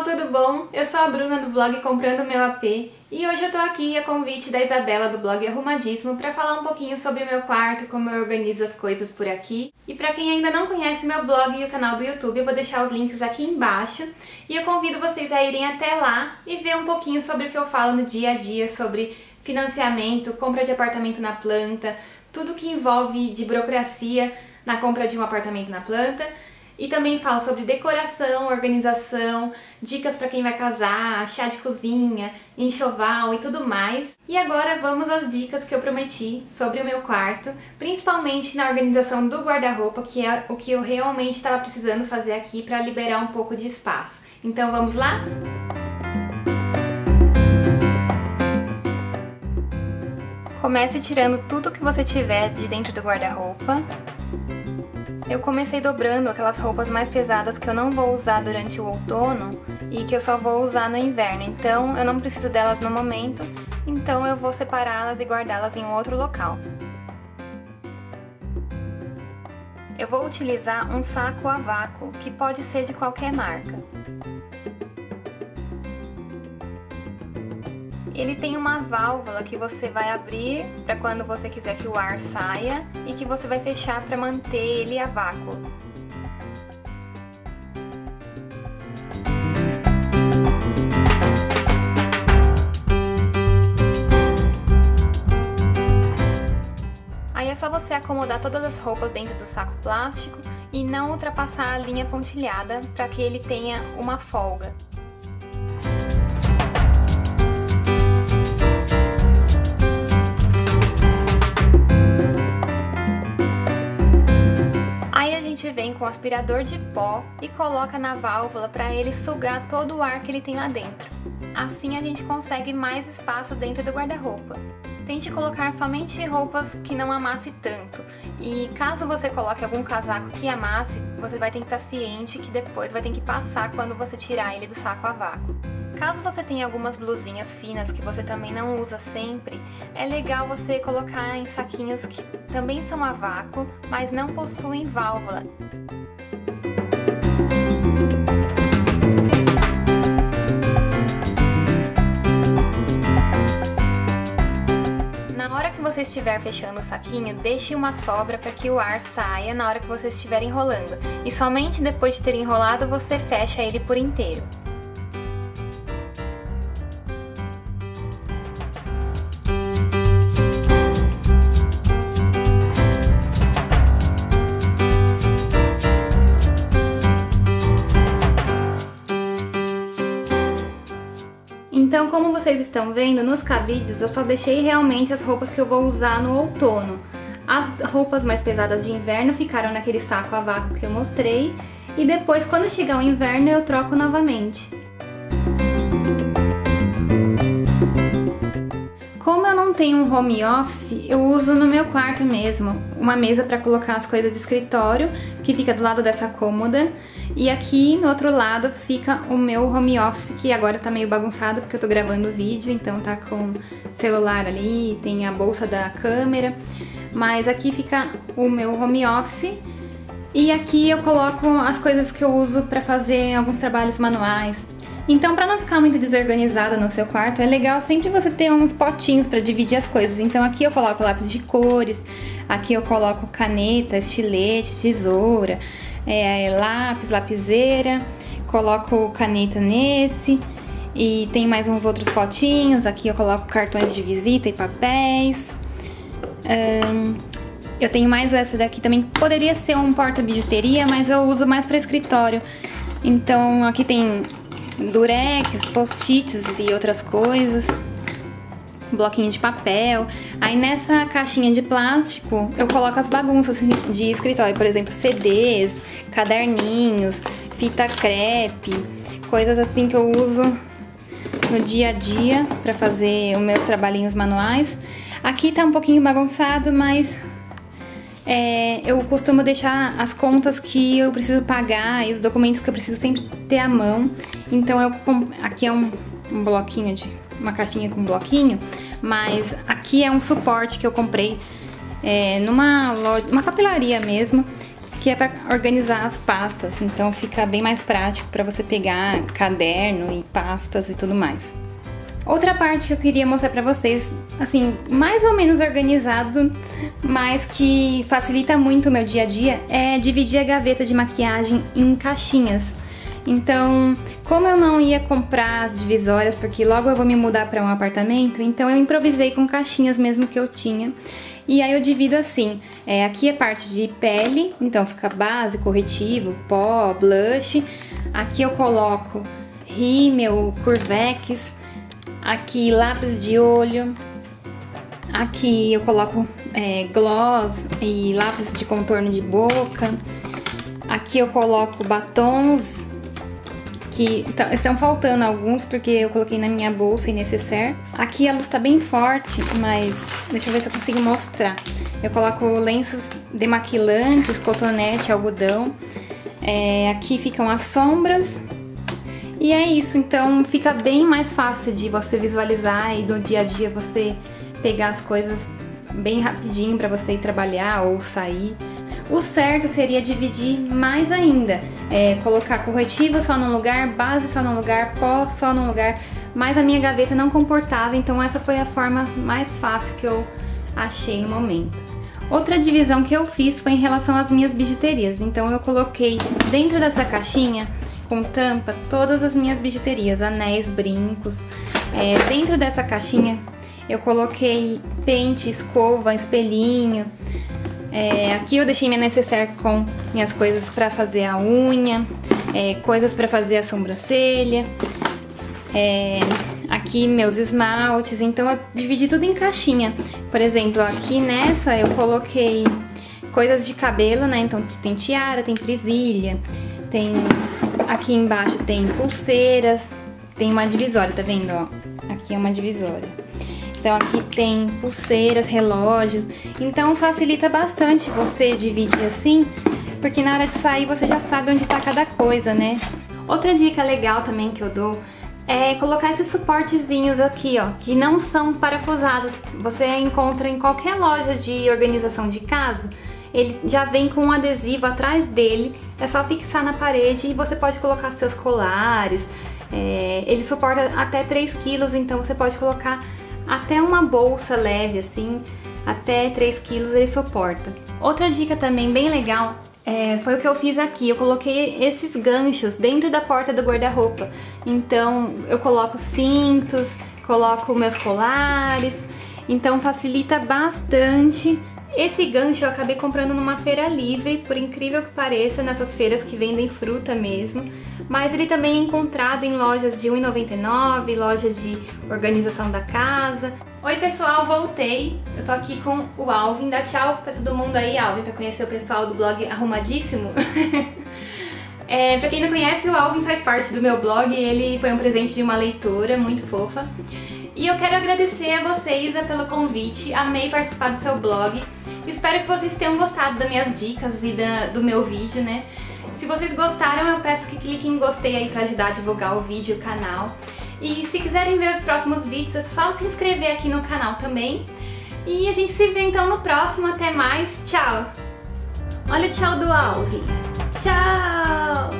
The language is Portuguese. pessoal, tudo bom? Eu sou a Bruna do blog Comprando Meu AP e hoje eu tô aqui a convite da Isabela do blog Arrumadíssimo para falar um pouquinho sobre o meu quarto, como eu organizo as coisas por aqui. E para quem ainda não conhece meu blog e o canal do YouTube, eu vou deixar os links aqui embaixo e eu convido vocês a irem até lá e ver um pouquinho sobre o que eu falo no dia a dia, sobre financiamento, compra de apartamento na planta, tudo que envolve de burocracia na compra de um apartamento na planta. E também falo sobre decoração, organização, dicas para quem vai casar, chá de cozinha, enxoval e tudo mais. E agora vamos às dicas que eu prometi sobre o meu quarto, principalmente na organização do guarda-roupa, que é o que eu realmente estava precisando fazer aqui para liberar um pouco de espaço. Então vamos lá? Comece tirando tudo que você tiver de dentro do guarda-roupa. Eu comecei dobrando aquelas roupas mais pesadas que eu não vou usar durante o outono e que eu só vou usar no inverno, então eu não preciso delas no momento, então eu vou separá-las e guardá-las em outro local. Eu vou utilizar um saco a vácuo, que pode ser de qualquer marca. Ele tem uma válvula que você vai abrir para quando você quiser que o ar saia e que você vai fechar para manter ele a vácuo. Aí é só você acomodar todas as roupas dentro do saco plástico e não ultrapassar a linha pontilhada para que ele tenha uma folga. Vem com o aspirador de pó e coloca na válvula para ele sugar todo o ar que ele tem lá dentro. Assim a gente consegue mais espaço dentro do guarda-roupa. Tente colocar somente roupas que não amasse tanto e caso você coloque algum casaco que amasse, você vai ter que estar ciente que depois vai ter que passar quando você tirar ele do saco a vácuo. Caso você tenha algumas blusinhas finas que você também não usa sempre, é legal você colocar em saquinhos que também são a vácuo, mas não possuem válvula. Na hora que você estiver fechando o saquinho, deixe uma sobra para que o ar saia na hora que você estiver enrolando, e somente depois de ter enrolado você fecha ele por inteiro. Então, como vocês estão vendo, nos cabides eu só deixei realmente as roupas que eu vou usar no outono. As roupas mais pesadas de inverno ficaram naquele saco a vácuo que eu mostrei e depois, quando chegar o inverno, eu troco novamente. Como eu não tenho um home office, eu uso no meu quarto mesmo uma mesa para colocar as coisas de escritório, que fica do lado dessa cômoda. E aqui no outro lado fica o meu home office, que agora tá meio bagunçado porque eu tô gravando o vídeo, então tá com celular ali, tem a bolsa da câmera. Mas aqui fica o meu home office e aqui eu coloco as coisas que eu uso pra fazer alguns trabalhos manuais. Então, pra não ficar muito desorganizada no seu quarto, é legal sempre você ter uns potinhos pra dividir as coisas. Então aqui eu coloco lápis de cores, aqui eu coloco caneta, estilete, tesoura, lápis, lapiseira, coloco caneta nesse e tem mais uns outros potinhos. Aqui eu coloco cartões de visita e papéis. Eu tenho mais essa daqui também, poderia ser um porta-bijuteria, mas eu uso mais pra escritório. Então aqui tem durex, post-its e outras coisas, bloquinho de papel. Aí nessa caixinha de plástico eu coloco as bagunças de escritório, por exemplo, CDs, caderninhos, fita crepe, coisas assim que eu uso no dia a dia para fazer os meus trabalhinhos manuais. Aqui tá um pouquinho bagunçado, mas eu costumo deixar as contas que eu preciso pagar e os documentos que eu preciso sempre ter à mão. Então aqui é um bloquinho, uma caixinha com um bloquinho, mas aqui é um suporte que eu comprei numa loja, uma papelaria mesmo, que é para organizar as pastas, então fica bem mais prático para você pegar caderno e pastas e tudo mais. Outra parte que eu queria mostrar pra vocês, assim, mais ou menos organizado, mas que facilita muito o meu dia a dia, é dividir a gaveta de maquiagem em caixinhas. Então, como eu não ia comprar as divisórias, porque logo eu vou me mudar pra um apartamento, então eu improvisei com caixinhas mesmo que eu tinha. E aí eu divido assim, aqui é parte de pele, então fica base, corretivo, pó, blush. Aqui eu coloco rímel, Curvex. Aqui lápis de olho, aqui eu coloco gloss e lápis de contorno de boca, aqui eu coloco batons, que estão faltando alguns porque eu coloquei na minha bolsa e necessaire. Aqui a luz tá bem forte, mas deixa eu ver se eu consigo mostrar. Eu coloco lenços demaquilantes, cotonete, algodão, aqui ficam as sombras. E é isso, então fica bem mais fácil de você visualizar e no dia a dia você pegar as coisas bem rapidinho para você ir trabalhar ou sair. O certo seria dividir mais ainda, colocar corretivo só num lugar, base só num lugar, pó só num lugar, mas a minha gaveta não comportava, então essa foi a forma mais fácil que eu achei no momento. Outra divisão que eu fiz foi em relação às minhas bijuterias, então eu coloquei dentro dessa caixinha com tampa todas as minhas bijuterias, anéis, brincos. Dentro dessa caixinha eu coloquei pente, escova, espelhinho. Aqui eu deixei minha necessaire com minhas coisas para fazer a unha, coisas para fazer a sobrancelha, aqui meus esmaltes. Então eu dividi tudo em caixinha. Por exemplo, aqui nessa eu coloquei coisas de cabelo, né? Então tem tiara, tem presilha, tem... Aqui embaixo tem pulseiras, tem uma divisória, tá vendo, ó? Aqui é uma divisória. Então aqui tem pulseiras, relógios. Então facilita bastante você dividir assim, porque na hora de sair você já sabe onde tá cada coisa, né? Outra dica legal também que eu dou é colocar esses suportezinhos aqui, ó, que não são parafusados. Você encontra em qualquer loja de organização de casa. Ele já vem com um adesivo atrás dele, é só fixar na parede e você pode colocar seus colares. Ele suporta até 3 kg, então você pode colocar até uma bolsa leve, assim, até 3 kg ele suporta. Outra dica também bem legal foi o que eu fiz aqui, eu coloquei esses ganchos dentro da porta do guarda-roupa. Então eu coloco cintos, coloco meus colares, então facilita bastante. Esse gancho eu acabei comprando numa feira livre, por incrível que pareça, nessas feiras que vendem fruta mesmo. Mas ele também é encontrado em lojas de R$ 1,99, loja de organização da casa. Oi pessoal, voltei. Eu tô aqui com o Alvin. Dá tchau pra todo mundo aí, Alvin, pra conhecer o pessoal do blog Arrumadíssimo. Pra quem não conhece, o Alvin faz parte do meu blog. Ele foi um presente de uma leitora muito fofa. E eu quero agradecer a você, Isa, pelo convite. Amei participar do seu blog. Espero que vocês tenham gostado das minhas dicas e do meu vídeo, né? Se vocês gostaram, eu peço que cliquem em gostei aí pra ajudar a divulgar o vídeo e o canal. E se quiserem ver os próximos vídeos, é só se inscrever aqui no canal também. E a gente se vê então no próximo. Até mais. Tchau! Olha o tchau do Alvin. Tchau!